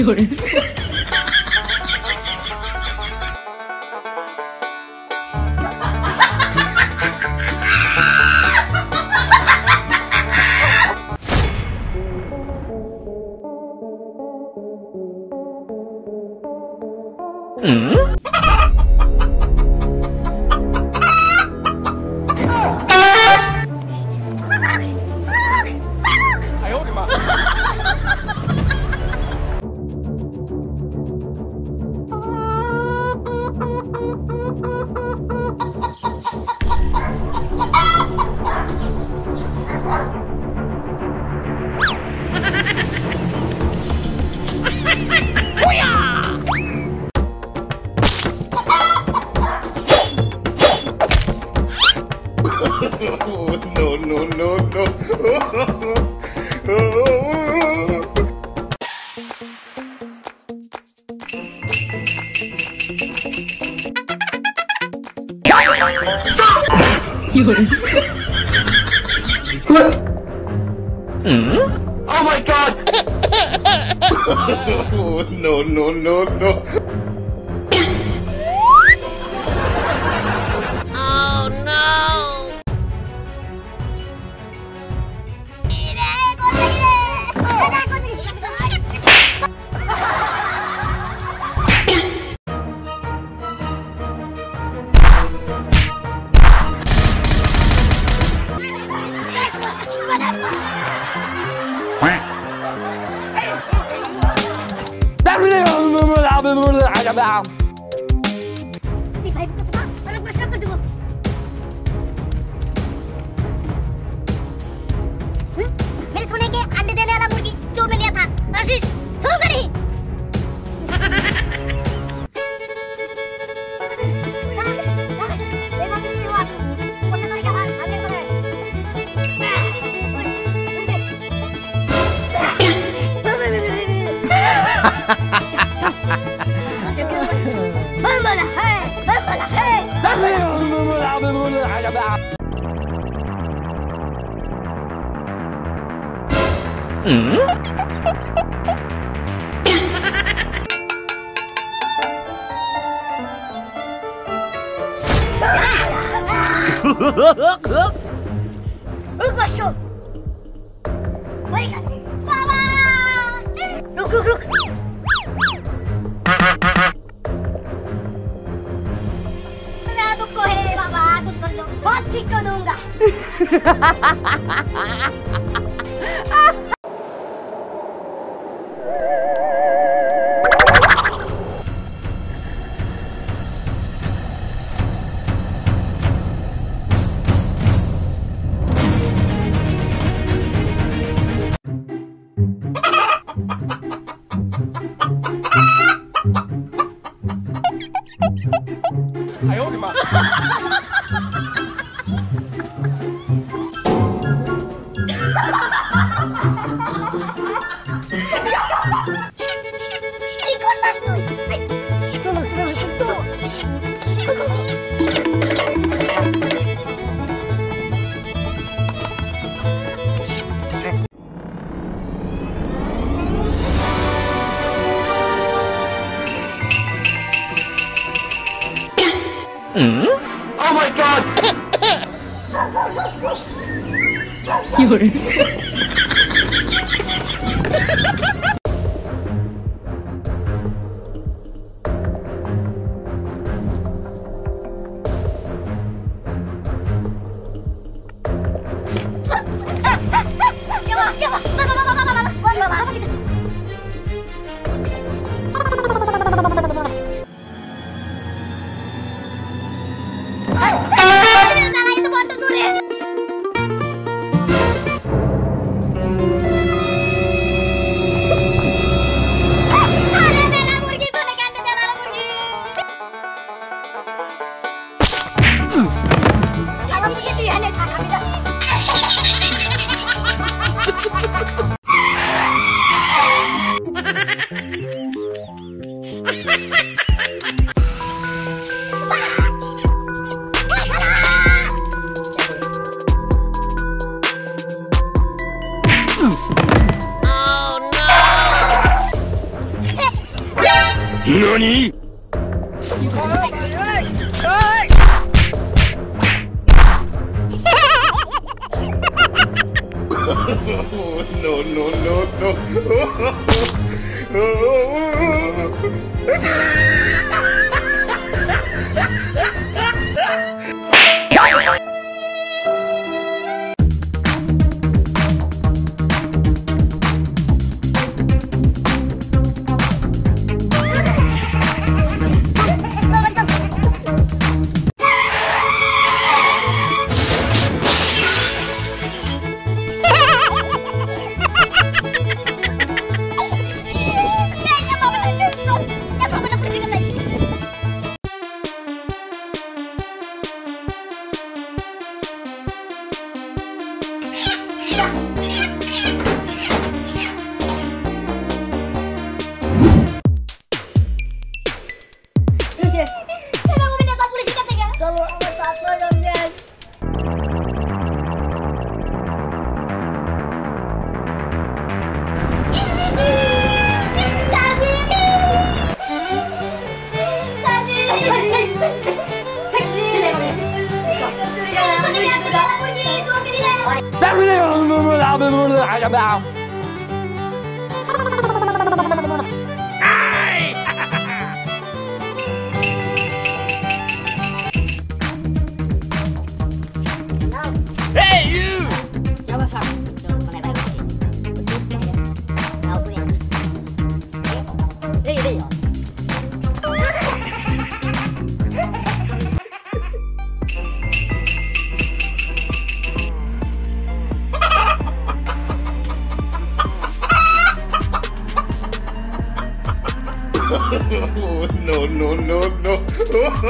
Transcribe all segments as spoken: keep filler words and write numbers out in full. Hmm? No, no, no, no. Oh my God. No, no, no, no. मैंने सुना कि अंडे देने वाला मुर्गी चोर ने लिया था। आशीष, शुरू करी। Rugosho. Wait, Baba. Look, look, look. मैं तुझको है बाबा, तुझ कर दूँ, बहुत ठीक कर दूँगा. Oh my God! You're Oh no! NANI?! Oh, no, no, no, no.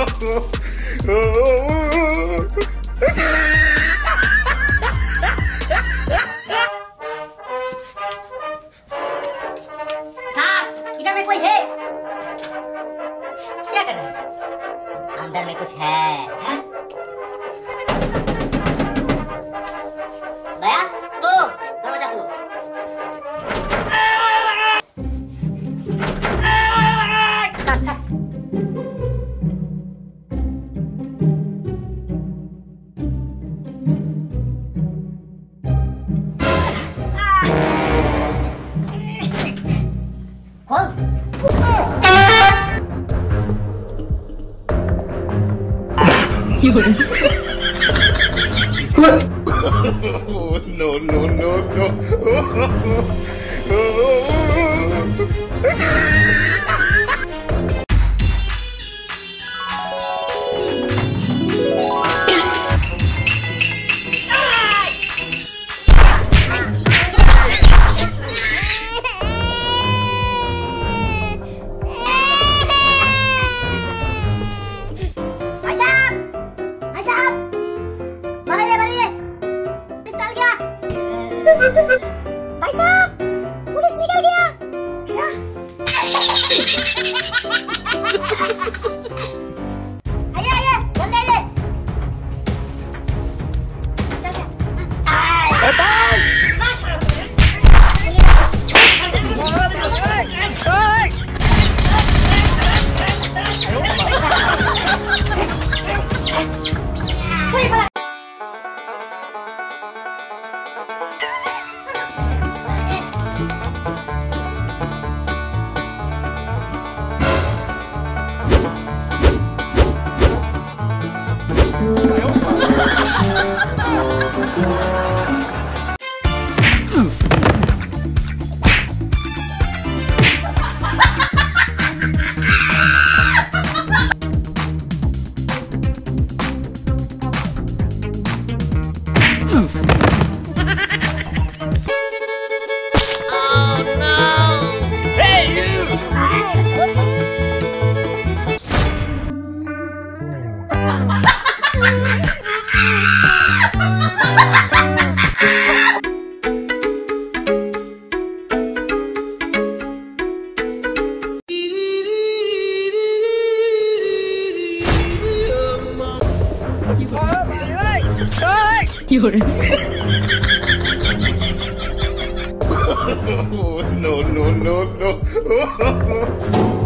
Oh, no, no, no, no.